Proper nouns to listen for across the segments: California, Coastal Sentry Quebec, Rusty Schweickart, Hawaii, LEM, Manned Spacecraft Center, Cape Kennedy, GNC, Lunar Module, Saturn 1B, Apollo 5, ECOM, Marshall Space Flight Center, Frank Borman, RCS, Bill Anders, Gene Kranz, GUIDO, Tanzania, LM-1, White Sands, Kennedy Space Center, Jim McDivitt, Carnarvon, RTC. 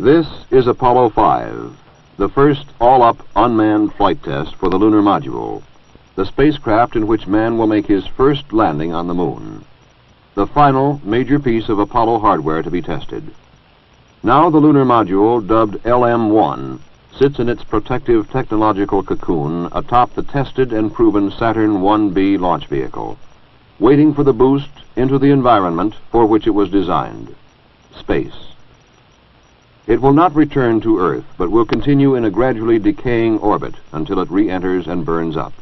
This is Apollo 5, the first all-up unmanned flight test for the lunar module, the spacecraft in which man will make his first landing on the moon, the final major piece of Apollo hardware to be tested. Now the lunar module, dubbed LM-1, sits in its protective technological cocoon atop the tested and proven Saturn 1B launch vehicle, waiting for the boost into the environment for which it was designed, space. It will not return to Earth, but will continue in a gradually decaying orbit until it re-enters and burns up.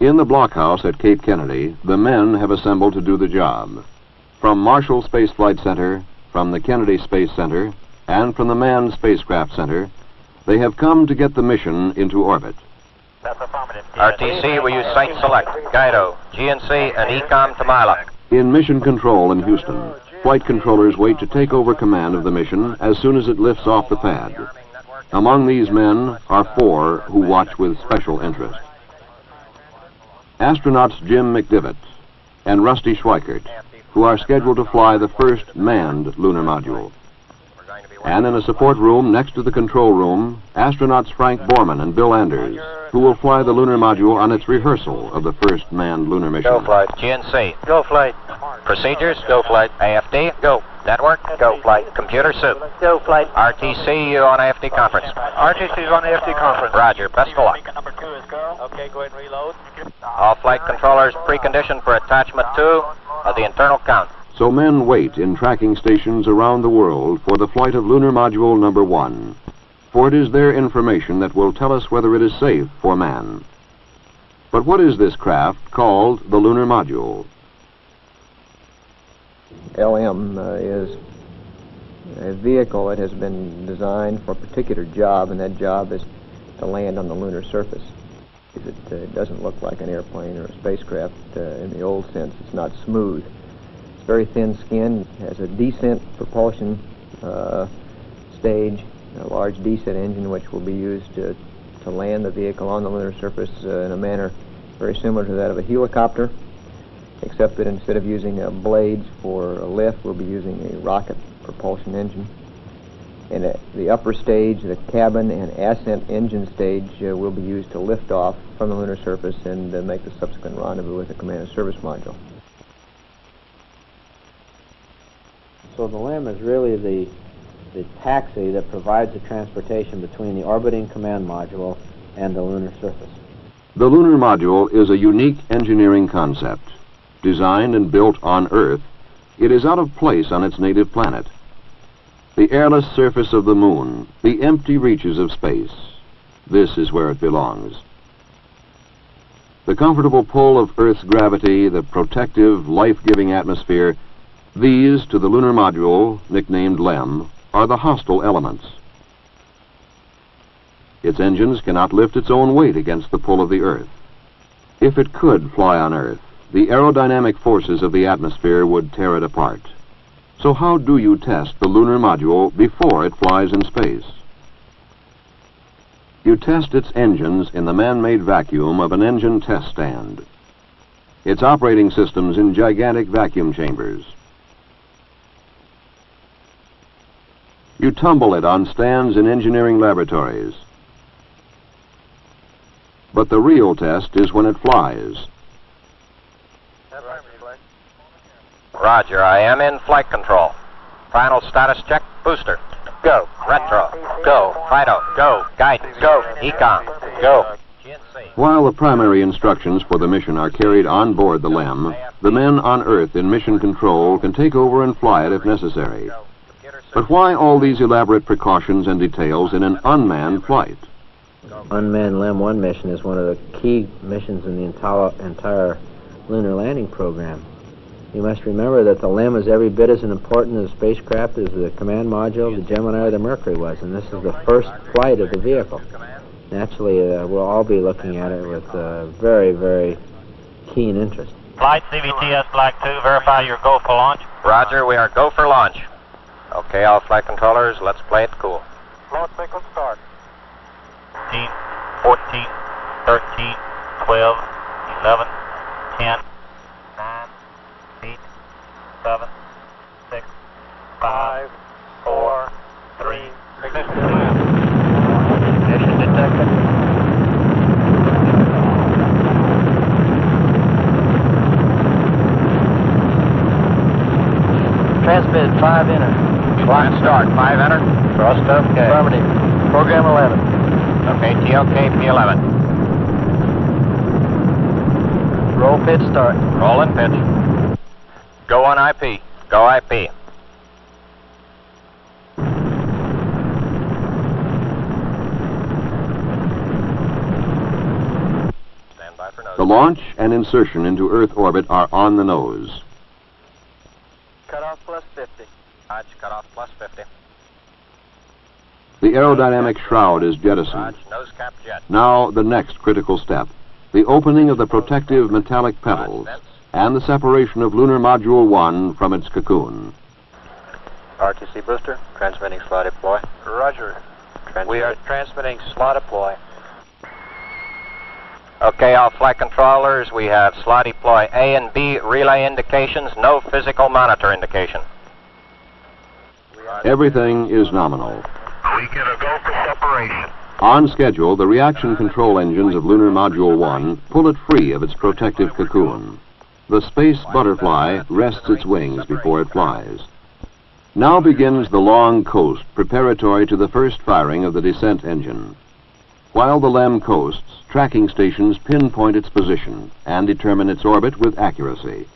In the blockhouse at Cape Kennedy, the men have assembled to do the job. From Marshall Space Flight Center, from the Kennedy Space Center, and from the Manned Spacecraft Center, they have come to get the mission into orbit. RTC, we use Site Select, GUIDO, GNC, and ECOM to Miloc. In Mission Control in Houston, flight controllers wait to take over command of the mission as soon as it lifts off the pad. Among these men are four who watch with special interest. Astronauts Jim McDivitt and Rusty Schweickart, who are scheduled to fly the first manned lunar module. And in a support room next to the control room, astronauts Frank Borman and Bill Anders, who will fly the lunar module on its rehearsal of the first manned lunar mission. Go flight. GNC. Go flight. Procedures. Go flight. AFD. Go. Network. Go flight. Computer soup. Go flight. RTC, you on AFD conference. RTC's on AFD conference. Roger. Best of luck. Number two is go. Okay, go ahead and reload. All flight controllers preconditioned for attachment 2 of the internal count. So men wait in tracking stations around the world for the flight of lunar module number 1, for it is their information that will tell us whether it is safe for man. But what is this craft called the lunar module? LM is a vehicle that has been designed for a particular job, and that job is to land on the lunar surface. It doesn't look like an airplane or a spacecraft in the old sense. It's not smooth. Very thin-skinned, has a descent propulsion stage, a large descent engine which will be used to land the vehicle on the lunar surface in a manner very similar to that of a helicopter, except that instead of using blades for a lift, we'll be using a rocket propulsion engine. And the upper stage, the cabin and ascent engine stage, will be used to lift off from the lunar surface and make the subsequent rendezvous with the command and service module. So the LM is really the taxi that provides the transportation between the orbiting command module and the lunar surface. The lunar module is a unique engineering concept. Designed and built on Earth, it is out of place on its native planet. The airless surface of the moon, the empty reaches of space, this is where it belongs. The comfortable pull of Earth's gravity, the protective, life-giving atmosphere, these, to the lunar module, nicknamed LEM, are the hostile elements. Its engines cannot lift its own weight against the pull of the Earth. If it could fly on Earth, the aerodynamic forces of the atmosphere would tear it apart. So how do you test the lunar module before it flies in space? You test its engines in the man-made vacuum of an engine test stand. Its operating systems in gigantic vacuum chambers. You tumble it on stands in engineering laboratories. But the real test is when it flies. Roger, I am in flight control. Final status check, booster. Go. Retro. Go. Fido. Go. Guidance. Go. Econ. Go. While the primary instructions for the mission are carried on board the LEM, the men on Earth in mission control can take over and fly it if necessary. But why all these elaborate precautions and details in an unmanned flight? Unmanned LEM-1 mission is one of the key missions in the entire lunar landing program. You must remember that the LEM is every bit as important as spacecraft as the command module, the Gemini, or the Mercury was, and this is the first flight of the vehicle. Naturally, we'll all be looking at it with very, very keen interest. Flight CVTS Black 2, verify your go for launch. Roger, we are go for launch. Okay, all flight controllers, let's play it cool. Launch sequence start. 15, 14, 13, 12, 11, 10, 9, 8, 7, 6, 5, 4, bid, 5 enter. Line start, 5 enter. Thrust up, okay. Affirmative. Program 11. Okay, TLK, P11. Roll pitch start. Roll and pitch. Go on IP. Go IP. The launch and insertion into Earth orbit are on the nose. Cutoff plus 50. Lodge, cutoff plus 50. The aerodynamic shroud is jettisoned. Lodge, nose cap jet. Now the next critical step, the opening of the protective metallic petals and the separation of Lunar Module 1 from its cocoon. RTC booster, transmitting slot deploy. Roger. We are transmitting slot deploy. Okay, all flight controllers, we have slot deploy A and B relay indications, no physical monitor indication. Everything is nominal. We get a go for separation. On schedule, the reaction control engines of Lunar Module 1 pull it free of its protective cocoon. The space butterfly rests its wings before it flies. Now begins the long coast preparatory to the first firing of the descent engine. While the LEM coasts, tracking stations pinpoint its position and determine its orbit with accuracy.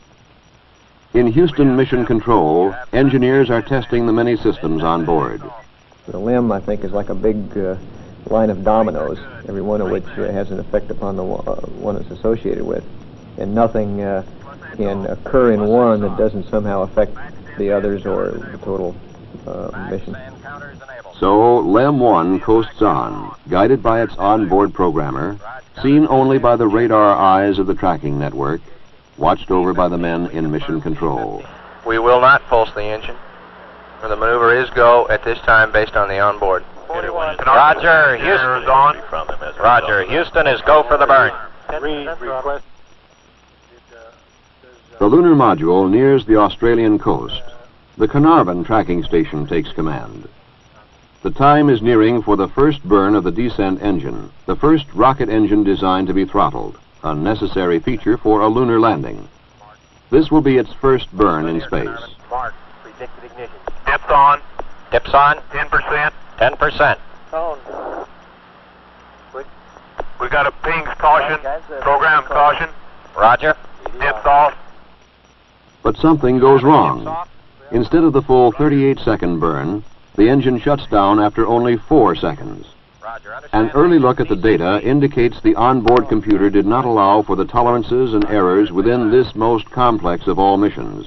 In Houston Mission Control, engineers are testing the many systems on board. The LEM, I think, is like a big line of dominoes, every one of which has an effect upon the one it's associated with. And nothing can occur in one that doesn't somehow affect the others or the total mission. So LEM-1 coasts on, guided by its onboard programmer, seen only by the radar eyes of the tracking network, watched over by the men in mission control. We will not pulse the engine. The maneuver is go at this time based on the onboard. Roger, Houston is on. Roger, Houston is go for the burn. The lunar module nears the Australian coast. The Carnarvon tracking station takes command. The time is nearing for the first burn of the descent engine, the first rocket engine designed to be throttled, a necessary feature for a lunar landing. This will be its first burn in space. Depth on. Dips on. 10%. 10%. We got a ping's caution. Program caution. Roger. Dips off. But something goes wrong. Instead of the full 38-second burn, the engine shuts down after only 4 seconds. An early look at the data indicates the onboard computer did not allow for the tolerances and errors within this most complex of all missions.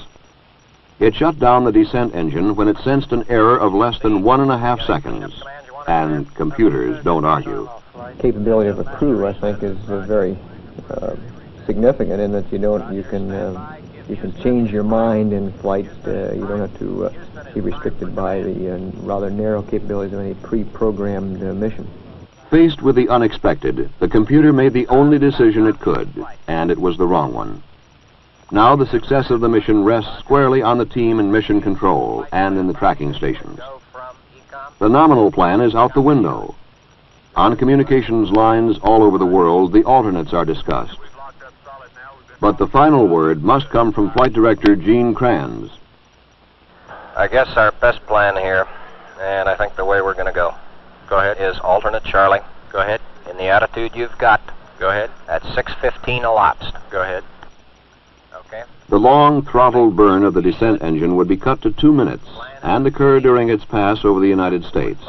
It shut down the descent engine when it sensed an error of less than 1.5 seconds, and computers don't argue. The capability of a crew, I think, is very significant in that you can change your mind in flight. You don't have to be restricted by the rather narrow capabilities of any pre-programmed mission. Faced with the unexpected, the computer made the only decision it could, and it was the wrong one. Now the success of the mission rests squarely on the team in mission control and in the tracking stations. The nominal plan is out the window. On communications lines all over the world, the alternates are discussed. But the final word must come from Flight Director Gene Kranz. I guess our best plan here, and I think the way we're going to go ahead, is alternate Charlie. Go ahead. In the attitude you've got. Go ahead. At 6:15 elapsed. Go ahead. Okay. The long throttle burn of the descent engine would be cut to 2 minutes and occur during its pass over the United States.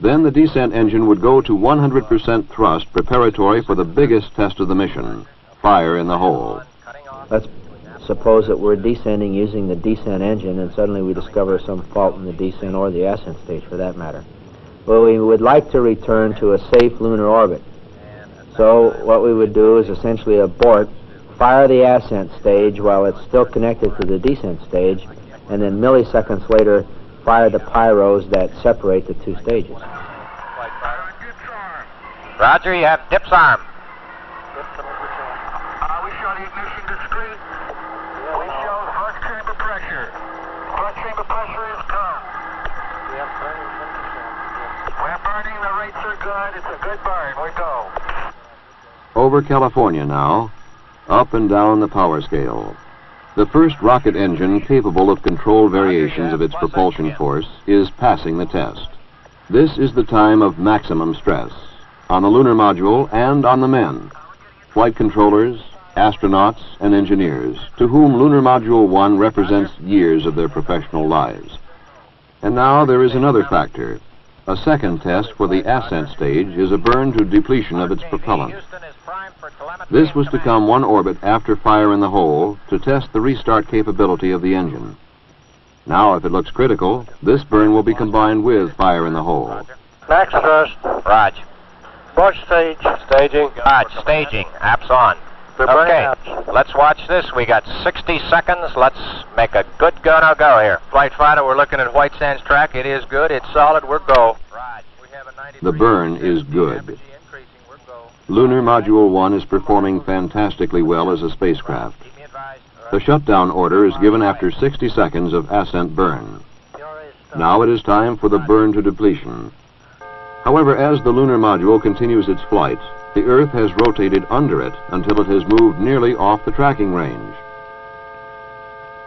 Then the descent engine would go to 100% thrust preparatory for the biggest test of the mission. Fire in the hole. Let's suppose that we're descending using the descent engine and suddenly we discover some fault in the descent or the ascent stage for that matter. Well, we would like to return to a safe lunar orbit. So what we would do is essentially abort, fire the ascent stage while it's still connected to the descent stage, and then milliseconds later fire the pyros that separate the two stages. Roger, you have dips arm. It's a good burn. We go. Over California now, up and down the power scale. The first rocket engine capable of controlled variations of its propulsion force is passing the test. This is the time of maximum stress on the lunar module and on the men, flight controllers, astronauts, and engineers, to whom Lunar Module 1 represents years of their professional lives. And now there is another factor. A second test for the ascent stage is a burn to depletion of its propellant. This was to come one orbit after fire in the hole to test the restart capability of the engine. Now, if it looks critical, this burn will be combined with fire in the hole. Max thrust. Roger. Push stage. Staging. Roger. Staging. Apps on. Okay, let's watch this. We got 60 seconds. Let's make a good go, now go here. Flight fighter, we're looking at White Sands track. It is good. It's solid. We're go. The burn is good. Lunar Module 1 is performing fantastically well as a spacecraft. The shutdown order is given after 60 seconds of ascent burn. Now it is time for the burn to depletion. However, as the lunar module continues its flight, the Earth has rotated under it until it has moved nearly off the tracking range.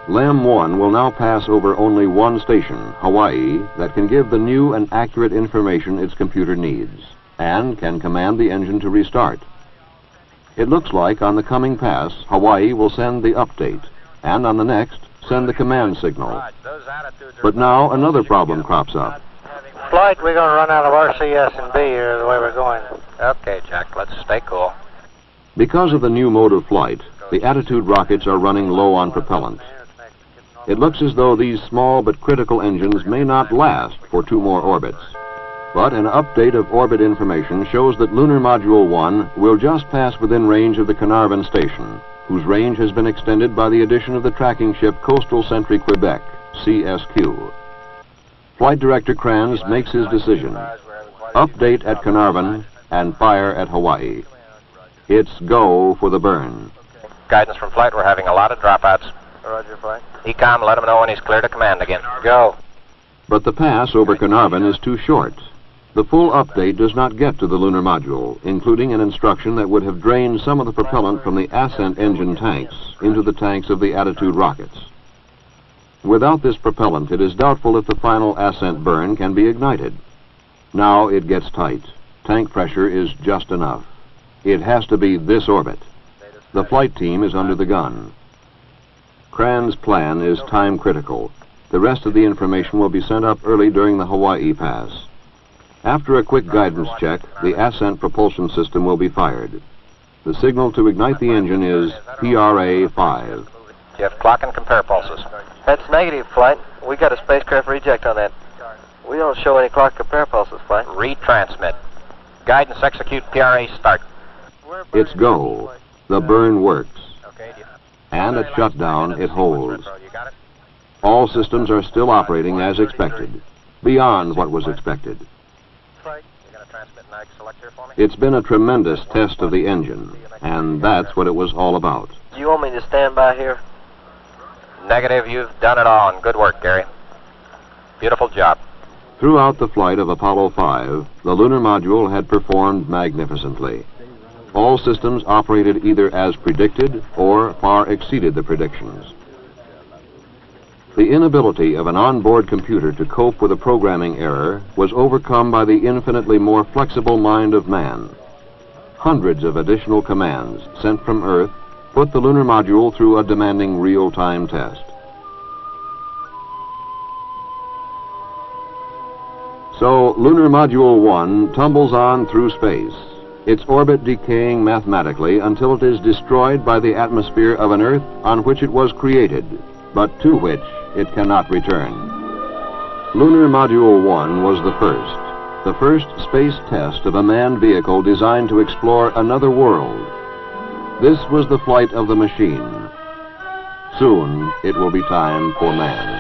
LM-1 will now pass over only one station, Hawaii, that can give the new and accurate information its computer needs and can command the engine to restart. It looks like on the coming pass, Hawaii will send the update and on the next, send the command signal. But now another problem crops up. Flight, we're going to run out of RCS and B here the way we're going. Okay, Jack, let's stay cool. Because of the new mode of flight, the attitude rockets are running low on propellant. It looks as though these small but critical engines may not last for two more orbits. But an update of orbit information shows that Lunar Module 1 will just pass within range of the Carnarvon station, whose range has been extended by the addition of the tracking ship Coastal Sentry Quebec, CSQ. Flight Director Kranz makes his decision. Update at Carnarvon and fire at Hawaii. It's go for the burn. Guidance from flight, we're having a lot of dropouts. Roger, flight. ECOM, let him know when he's clear to command again. Go. But the pass over Carnarvon is too short. The full update does not get to the lunar module, including an instruction that would have drained some of the propellant from the ascent engine tanks into the tanks of the attitude rockets. Without this propellant, it is doubtful if the final ascent burn can be ignited. Now it gets tight. Tank pressure is just enough. It has to be this orbit. The flight team is under the gun. Kranz's plan is time critical. The rest of the information will be sent up early during the Hawaii pass. After a quick guidance check, the ascent propulsion system will be fired. The signal to ignite the engine is PRA-5. Jeff, clock and compare pulses. That's negative, flight. We got a spacecraft reject on that. We don't show any clock compare pulses, flight. Retransmit. Guidance, execute, PRA, start. It's go. The burn works. And at shutdown, it holds. All systems are still operating as expected, beyond what was expected. It's been a tremendous test of the engine, and that's what it was all about. Do you want me to stand by here? Negative, you've done it all, and good work, Gary. Beautiful job. Throughout the flight of Apollo 5, the lunar module had performed magnificently. All systems operated either as predicted or far exceeded the predictions. The inability of an onboard computer to cope with a programming error was overcome by the infinitely more flexible mind of man. Hundreds of additional commands sent from Earth put the lunar module through a demanding real-time test. So, Lunar Module 1 tumbles on through space, its orbit decaying mathematically until it is destroyed by the atmosphere of an Earth on which it was created, but to which it cannot return. Lunar Module 1 was the first space test of a manned vehicle designed to explore another world. This was the flight of the machine. Soon, it will be time for man.